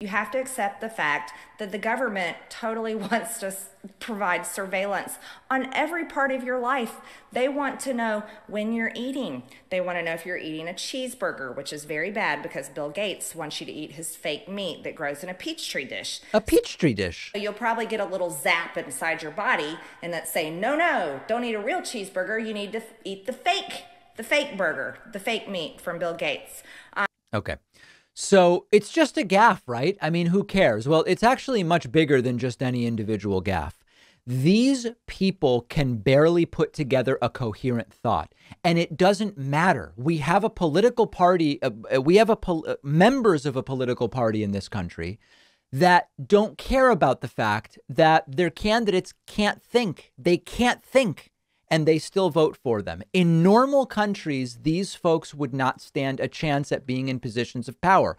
You have to accept the fact that the government totally wants to provide surveillance on every part of your life. They want to know when you're eating. They want to know if you're eating a cheeseburger, which is very bad because Bill Gates wants you to eat his fake meat that grows in a Peachtree dish. A Peachtree dish? So you'll probably get a little zap inside your body and that's saying, no, no, don't eat a real cheeseburger. You need to eat the fake burger, the fake meat from Bill Gates. Okay. So it's just a gaffe, right? I mean, who cares? Well, it's actually much bigger than just any individual gaffe. These people can barely put together a coherent thought, and it doesn't matter. We have a political party. We have members of a political party in this country that don't care about the fact that their candidates can't think. They can't think. And they still vote for them. In normal countries, these folks would not stand a chance at being in positions of power.